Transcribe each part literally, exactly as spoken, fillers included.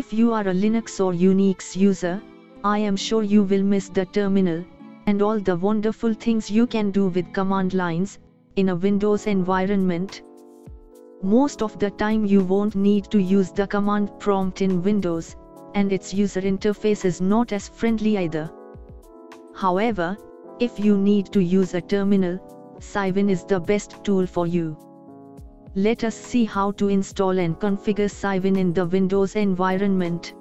If you are a Linux or UNIX user, I am sure you will miss the terminal, and all the wonderful things you can do with command lines, in a Windows environment. Most of the time you won't need to use the command prompt in Windows, and its user interface is not as friendly either. However, if you need to use a terminal, Cygwin is the best tool for you. Let us see how to install and configure Cygwin in the Windows environment.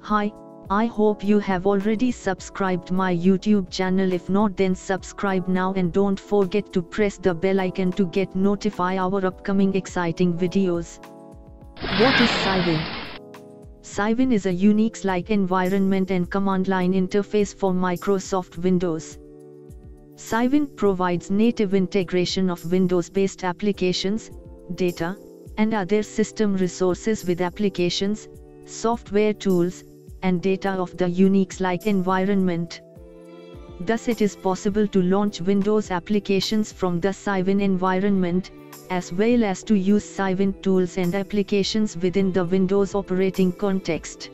Hi, I hope you have already subscribed my YouTube channel. If not, then subscribe now and don't forget to press the bell icon to get notified our upcoming exciting videos. What is Cygwin? Cygwin is a UNIX-like environment and command line interface for Microsoft Windows. Cygwin provides native integration of Windows-based applications, data, and other system resources with applications, software tools, and data of the UNIX-like environment. Thus it is possible to launch Windows applications from the Cygwin environment, as well as to use Cygwin tools and applications within the Windows operating context.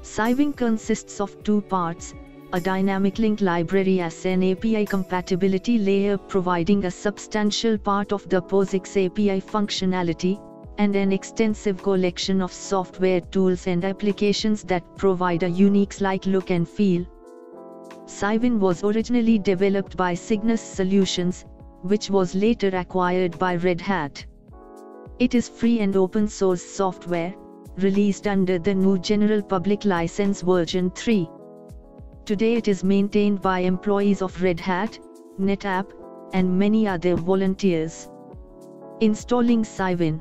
Cygwin consists of two parts, a dynamic link library as an A P I compatibility layer providing a substantial part of the POSIX A P I functionality, and an extensive collection of software tools and applications that provide a UNIX-like look and feel. Cygwin was originally developed by Cygnus Solutions, which was later acquired by Red Hat. It is free and open-source software, released under the new General Public License version three. Today it is maintained by employees of Red Hat, NetApp, and many other volunteers. Installing Cygwin.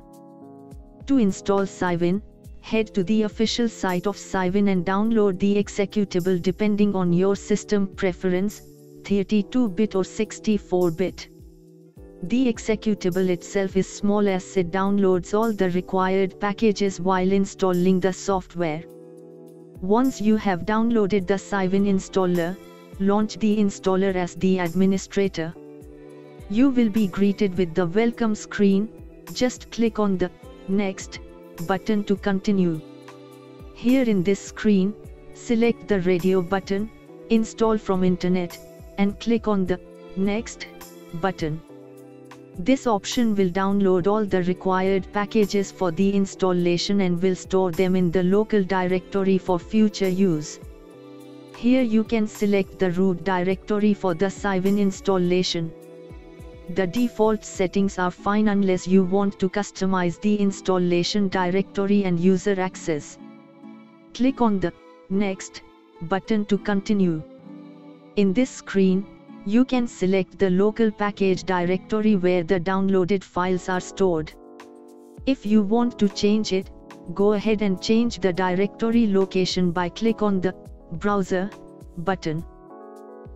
To install Cygwin, head to the official site of Cygwin and download the executable depending on your system preference, thirty-two bit or sixty-four bit. The executable itself is small as it downloads all the required packages while installing the software. Once you have downloaded the Cygwin installer, launch the installer as the administrator. You will be greeted with the welcome screen. Just click on the Next button to continue. Here in this screen, select the radio button, install from internet, and click on the Next button. This option will download all the required packages for the installation and will store them in the local directory for future use. Here you can select the root directory for the Cygwin installation. The default settings are fine unless you want to customize the installation directory and user access. Click on the Next button to continue. In this screen, you can select the local package directory where the downloaded files are stored. If you want to change it, go ahead and change the directory location by click on the Browser button.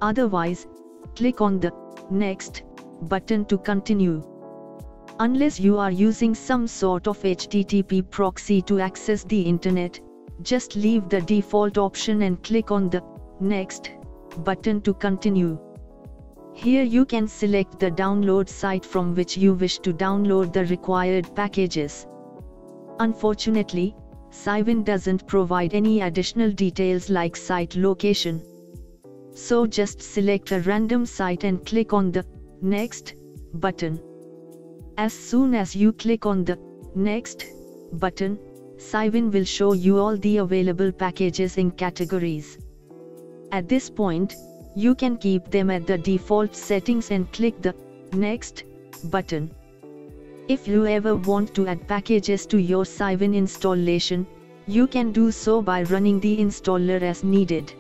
Otherwise, click on the Next button to continue. Unless you are using some sort of H T T P proxy to access the internet, just leave the default option and click on the Next button to continue. Here you can select the download site from which you wish to download the required packages. Unfortunately, Cygwin doesn't provide any additional details like site location. So just select a random site and click on the Next button. As soon as you click on the Next button, Cygwin will show you all the available packages in categories. At this point, you can keep them at the default settings and click the Next button. If you ever want to add packages to your Cygwin installation, you can do so by running the installer as needed.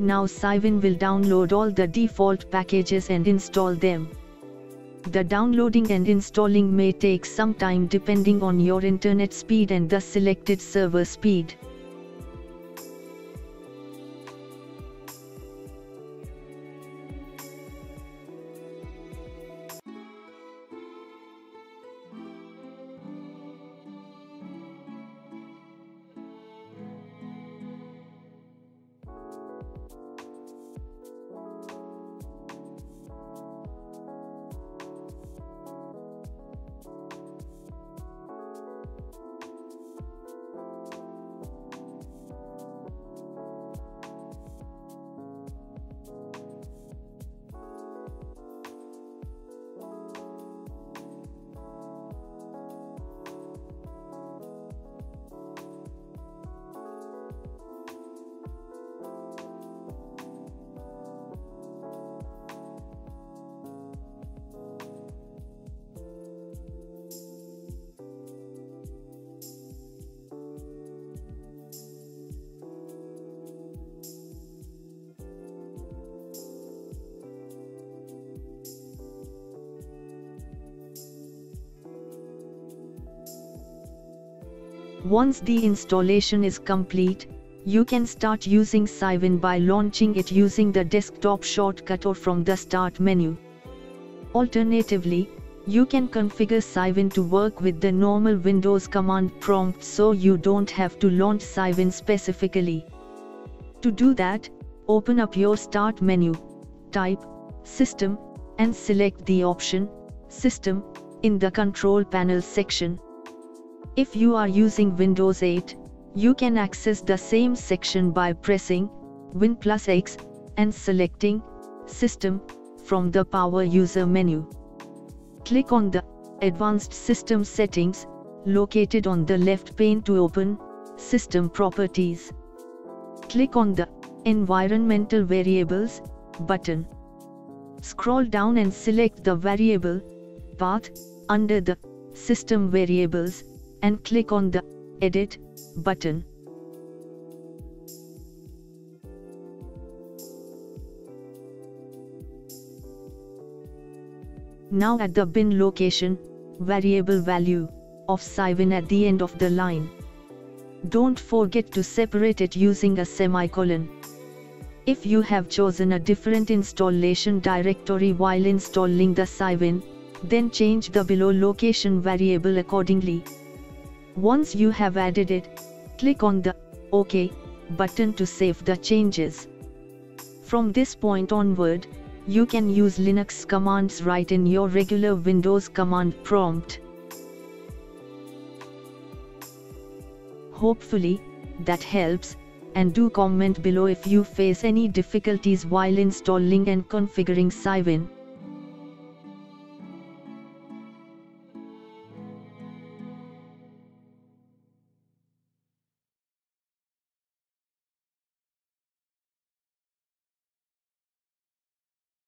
Now Cygwin will download all the default packages and install them. The downloading and installing may take some time depending on your internet speed and the selected server speed. Once the installation is complete, you can start using Cygwin by launching it using the desktop shortcut or from the Start menu. Alternatively, you can configure Cygwin to work with the normal Windows command prompt so you don't have to launch Cygwin specifically. To do that, open up your Start menu, type System, and select the option System in the Control Panel section. If you are using Windows eight, you can access the same section by pressing Win plus X and selecting System from the Power User menu. Click on the Advanced System Settings located on the left pane to open System Properties. Click on the Environmental Variables button. Scroll down and select the variable path under the System Variables and click on the Edit button. Now at the bin location, variable value of Cygwin at the end of the line. Don't forget to separate it using a semicolon. If you have chosen a different installation directory while installing the Cygwin, then change the below location variable accordingly. Once you have added it, click on the OK button to save the changes. From this point onward, you can use Linux commands right in your regular Windows command prompt. Hopefully, that helps, and do comment below if you face any difficulties while installing and configuring Cygwin.